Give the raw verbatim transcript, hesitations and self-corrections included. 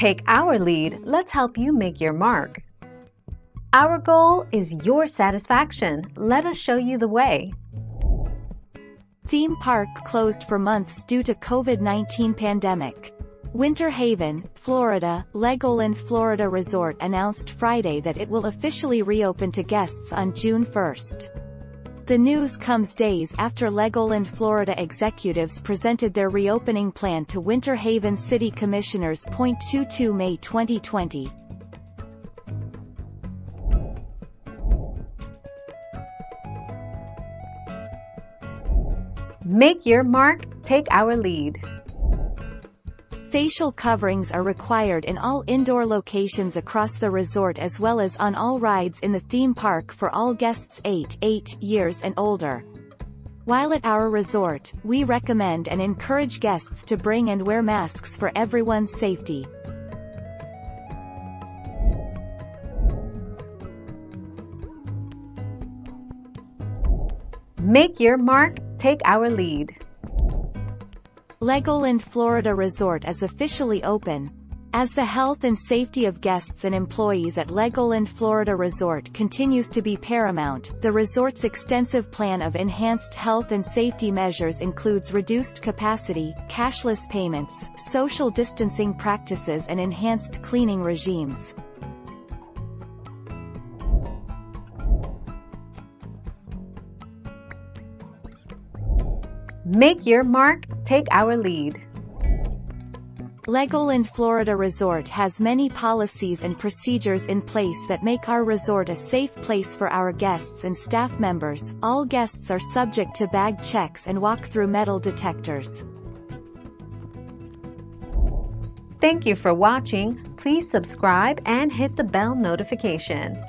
Take our lead, let's help you make your mark. Our goal is your satisfaction. Let us show you the way. Theme park closed for months due to COVID nineteen pandemic. Winter Haven, Florida, Legoland Florida Resort announced Friday that it will officially reopen to guests on June first. The news comes days after Legoland Florida executives presented their reopening plan to Winter Haven City Commissioners. May twenty twenty. Make your mark, take our lead. Facial coverings are required in all indoor locations across the resort as well as on all rides in the theme park for all guests eight, eight years and older. While at our resort, we recommend and encourage guests to bring and wear masks for everyone's safety. Make your mark, take our lead. Legoland Florida Resort is officially open. As the health and safety of guests and employees at Legoland Florida Resort continues to be paramount, the resort's extensive plan of enhanced health and safety measures includes reduced capacity, cashless payments, social distancing practices, and enhanced cleaning regimes. Make your mark, take our lead. Legoland Florida Resort has many policies and procedures in place that make our resort a safe place for our guests and staff members. All guests are subject to bag checks and walk-through metal detectors. Thank you for watching. Please subscribe and hit the bell notification.